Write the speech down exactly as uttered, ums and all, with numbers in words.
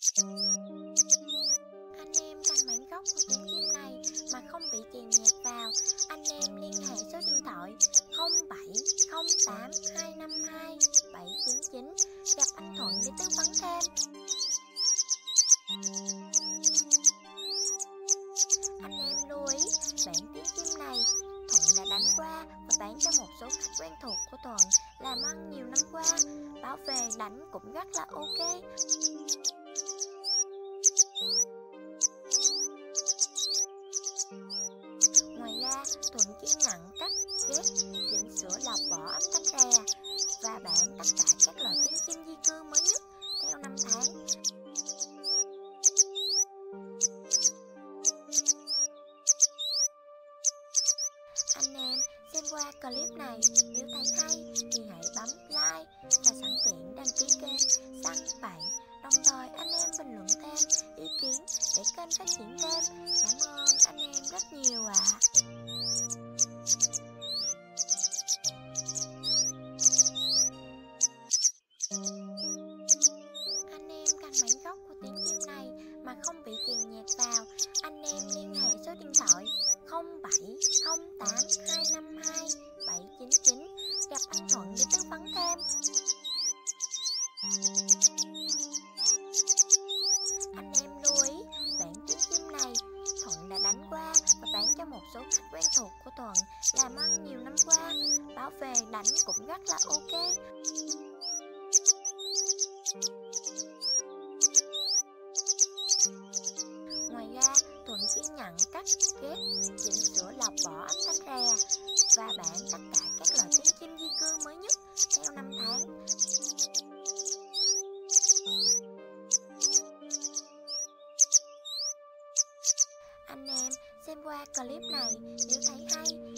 Anh em cần bản gốc của tiếng phim này mà không bị kèm nhạc vào, anh em liên hệ số điện thoại không bảy không tám hai năm hai bảy chín chín gặp anh Thuận để tư vấn thêm. Anh em lưu ý, bản tiếng phim này Thuận đã đánh qua và bán cho một số khách quen thuộc của Thuận làm ăn nhiều năm qua, bảo về đánh cũng rất là ok. Ngoài ra, Thuận chuyên nặng cắt, ghép, chỉnh sửa lọc vỏ ấp tách rè và bản tất cả các loại tiếng chim di cư mới nhất theo năm tháng. Anh em xem qua clip này nếu thấy hay thì hãy bấm like và sẵn tiện đăng ký kênh Săn Bậy. Đồng thời anh em bình luận thêm ý kiến để kênh phát triển thêm. Cảm ơn anh em rất nhiều ạ. À. Anh em cần bản gốc của tiếng phim này mà không bị chèn nhạc vào, anh em liên hệ số điện thoại không bảy không tám hai năm hai bảy chín chín gặp anh Thuận để tư vấn thêm. Anh em lưu ý, bản tiếng phim này Thuận đã đánh qua và bán cho một số khách quen thuộc của Thuận làm ăn nhiều năm qua, bảo về đánh cũng rất là ok. Ngoài ra, Thuận chuyên nhận cắt, ghép, chỉnh sửa lọc vỏ ấp tách rè và bản tất cả các loại tiếng chim di cư mới nhất theo năm tháng. Anh em xem qua clip này nếu thấy hay